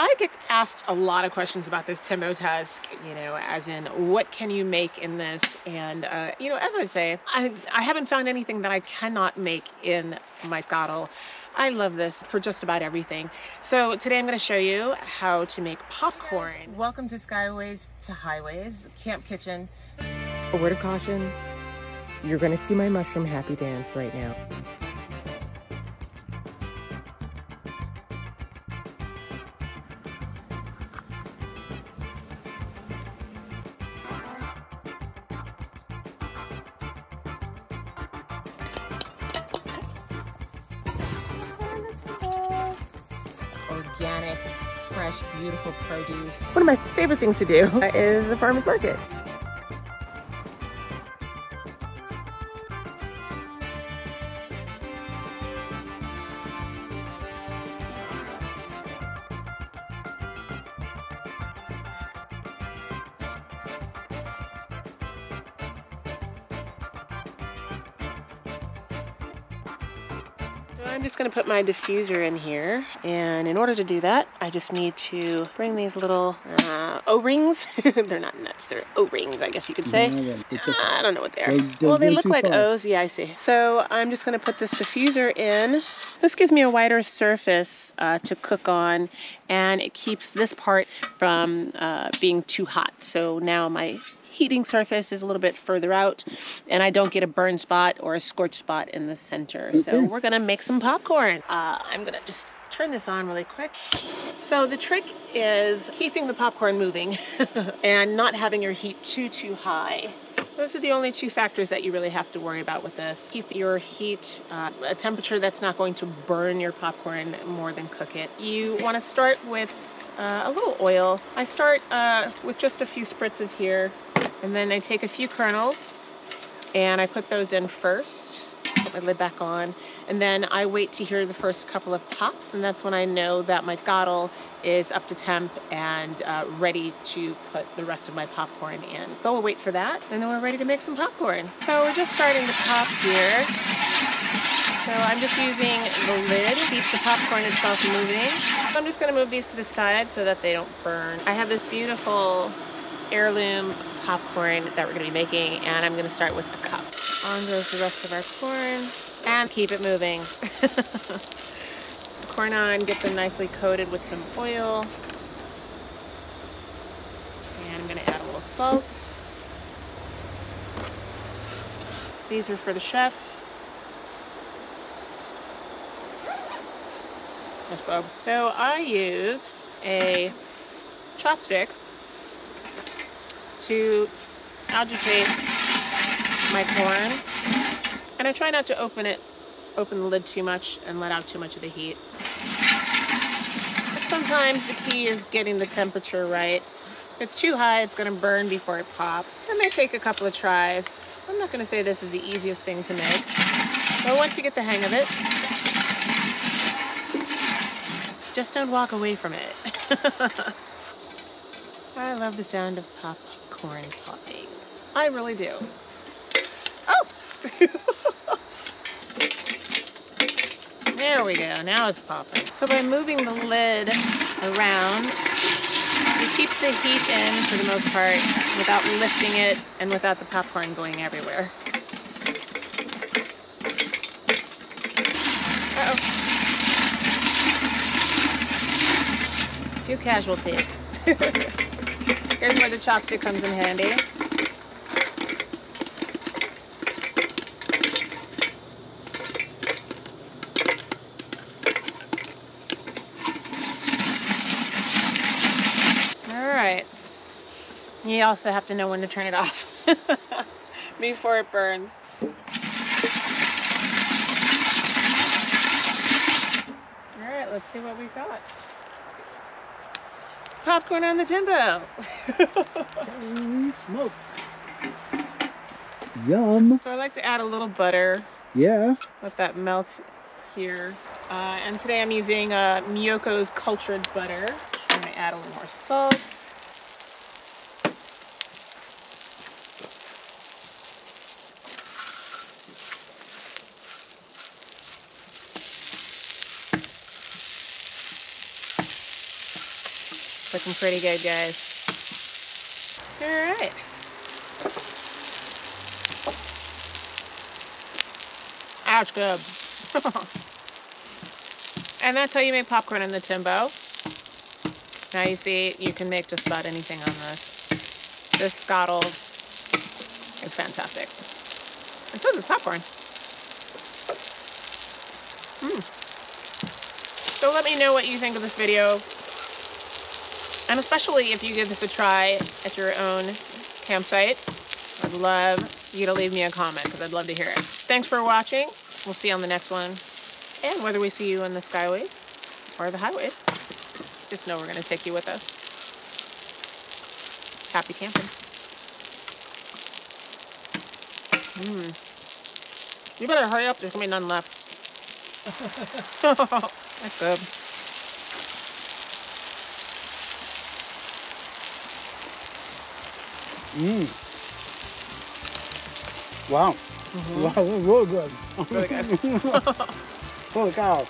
I get asked a lot of questions about this Tembo Tusk, you know, as in what can you make in this? And, you know, as I say, I haven't found anything that I cannot make in my Skottle. I love this for just about everything. So today I'm going to show you how to make popcorn. Hey guys, welcome to Skyways to Highways, Camp Kitchen. A word of caution, you're going to see my mushroom happy dance right now. Organic, fresh, beautiful produce. One of my favorite things to do is the farmer's market. So I'm just going to put my diffuser in here, and in order to do that, I just need to bring these little O-rings. They're not nuts, they're O-rings, I guess you could say. I don't know what they are. Well, they look like O's. Yeah, I see. So I'm just going to put this diffuser in. This gives me a wider surface to cook on, and it keeps this part from being too hot. So now my heating surface is a little bit further out, and I don't get a burn spot or a scorch spot in the center. So we're gonna make some popcorn. I'm gonna just turn this on really quick. So the trick is keeping the popcorn moving and not having your heat too high. Those are the only two factors that you really have to worry about with this. Keep your heat a temperature that's not going to burn your popcorn more than cook it. You want to start with a little oil. I start with just a few spritzes here, and then I take a few kernels and I put those in first. Put my lid back on, and then I wait to hear the first couple of pops, and that's when I know that my Skottle is up to temp and ready to put the rest of my popcorn in. So we'll wait for that, and then we're ready to make some popcorn. So we're just starting to pop here. So I'm just using the lid, keeps the popcorn itself moving. So I'm just gonna move these to the side so that they don't burn. I have this beautiful heirloom popcorn that we're gonna be making, and I'm gonna start with a cup. On goes the rest of our corn, and keep it moving. Corn on, get them nicely coated with some oil. And I'm gonna add a little salt. These are for the chef. So I use a chopstick to agitate my corn, and I try not to open the lid too much and let out too much of the heat. But sometimes the key is getting the temperature right. If it's too high, it's gonna burn before it pops. So it may take a couple of tries. I'm not gonna say this is the easiest thing to make, but once you get the hang of it, just don't walk away from it. I love the sound of popcorn popping. I really do. Oh! There we go, now it's popping. So by moving the lid around, you keep the heat in for the most part without lifting it and without the popcorn going everywhere. Uh-oh. Few casualties. Here's where the chopstick comes in handy. All right. You also have to know when to turn it off before it burns. All right, let's see what we've got. Popcorn on the Tembo. Holy smoke. Yum. So I like to add a little butter. Yeah. Let that melt here. And today I'm using Miyoko's cultured butter. I'm gonna add a little more salt. Looking pretty good, guys. All right. That's good. And that's how you make popcorn in the Tembo. Now you see, you can make just about anything on this. This Skottle is fantastic. And so is this popcorn. So let me know what you think of this video. And especially if you give this a try at your own campsite, I'd love you to leave me a comment because I'd love to hear it. Thanks for watching. We'll see you on the next one. And whether we see you in the Skyways or the highways, just know we're going to take you with us. Happy camping. You better hurry up. There's going to be none left. That's good. Wow. Wow, this is really good. Really good. Holy cow.